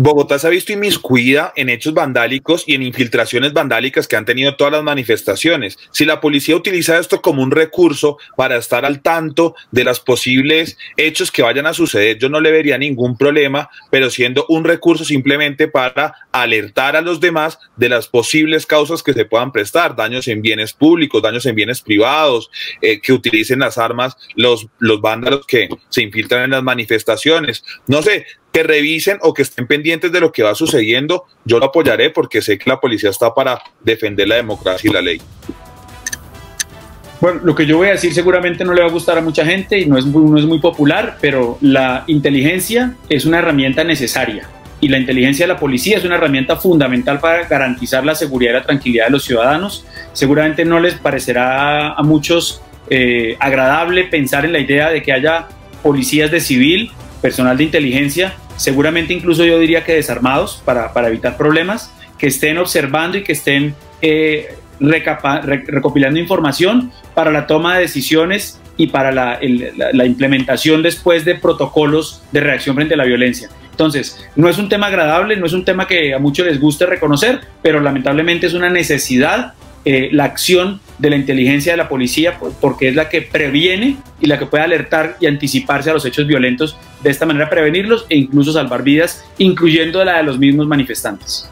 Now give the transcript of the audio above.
Bogotá se ha visto inmiscuida en hechos vandálicos y en infiltraciones vandálicas que han tenido todas las manifestaciones. Si la policía utiliza esto como un recurso para estar al tanto de los posibles hechos que vayan a suceder, yo no le vería ningún problema, pero siendo un recurso simplemente para alertar a los demás de las posibles causas que se puedan prestar, daños en bienes públicos, daños en bienes privados, que utilicen las armas los vándalos que se infiltran en las manifestaciones. No sé, que revisen o que estén pendientes de lo que va sucediendo, yo lo apoyaré porque sé que la policía está para defender la democracia y la ley. Bueno, lo que yo voy a decir seguramente no le va a gustar a mucha gente y no es muy popular, pero la inteligencia es una herramienta necesaria y la inteligencia de la policía es una herramienta fundamental para garantizar la seguridad y la tranquilidad de los ciudadanos. Seguramente no les parecerá a muchos agradable pensar en la idea de que haya policías de civil, personal de inteligencia, seguramente incluso yo diría que desarmados para evitar problemas, que estén observando y que estén recopilando información para la toma de decisiones y para la implementación después de protocolos de reacción frente a la violencia. Entonces, no es un tema agradable, no es un tema que a muchos les guste reconocer, pero lamentablemente es una necesidad la acción de la inteligencia de la policía, porque es la que previene y la que puede alertar y anticiparse a los hechos violentos, de esta manera prevenirlos e incluso salvar vidas, incluyendo la de los mismos manifestantes.